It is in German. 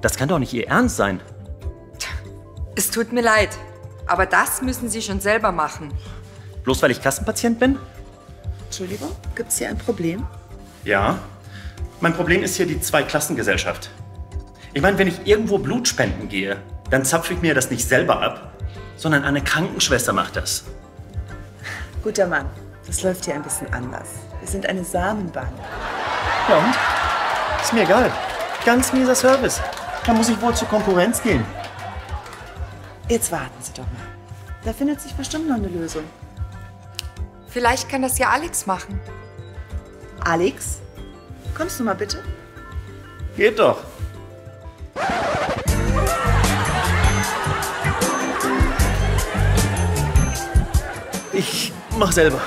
Das kann doch nicht Ihr Ernst sein. Es tut mir leid, aber das müssen Sie schon selber machen. Bloß weil ich Kassenpatient bin? Entschuldigung, gibt es hier ein Problem? Ja, mein Problem ist hier die Zweiklassengesellschaft. Ich meine, wenn ich irgendwo Blut spenden gehe, dann zapfe ich mir das nicht selber ab, sondern eine Krankenschwester macht das. Guter Mann, das läuft hier ein bisschen anders. Wir sind eine Samenbank. Ja und? Ist mir egal. Ganz mieser Service. Da muss ich wohl zur Konkurrenz gehen. Jetzt warten Sie doch mal. Da findet sich bestimmt noch eine Lösung. Vielleicht kann das ja Alex machen. Alex? Kommst du mal bitte? Geht doch. Ich mach selber.